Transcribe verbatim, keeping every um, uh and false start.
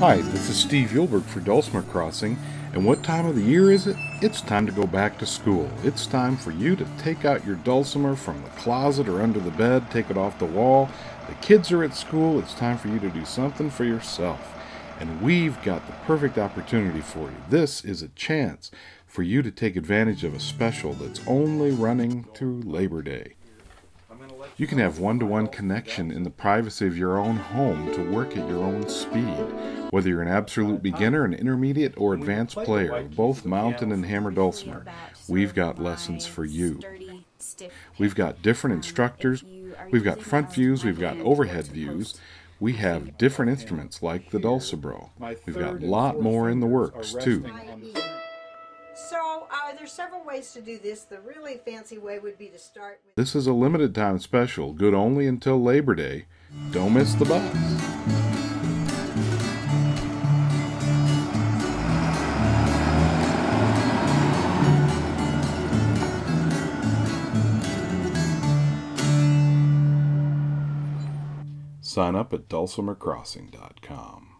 Hi, this is Steve Eulberg for Dulcimer Crossing, and what time of the year is it? It's time to go back to school. It's time for you to take out your dulcimer from the closet or under the bed, take it off the wall. The kids are at school. It's time for you to do something for yourself. And we've got the perfect opportunity for you. This is a chance for you to take advantage of a special that's only running through Labor Day. You can have one-to-one connection in the privacy of your own home to work at your own speed. Whether you're an absolute beginner, an intermediate, or advanced player of both mountain and hammer dulcimer, we've got lessons for you. We've got different instructors, we've got front views, we've got overhead views, we have different instruments like the Dulci-Bro. We've got a lot more in the works, too. So uh, there's several ways to do this. The really fancy way would be to start with... This is a limited time special, good only until Labor Day. Don't miss the bus. Sign up at dulcimer crossing dot com.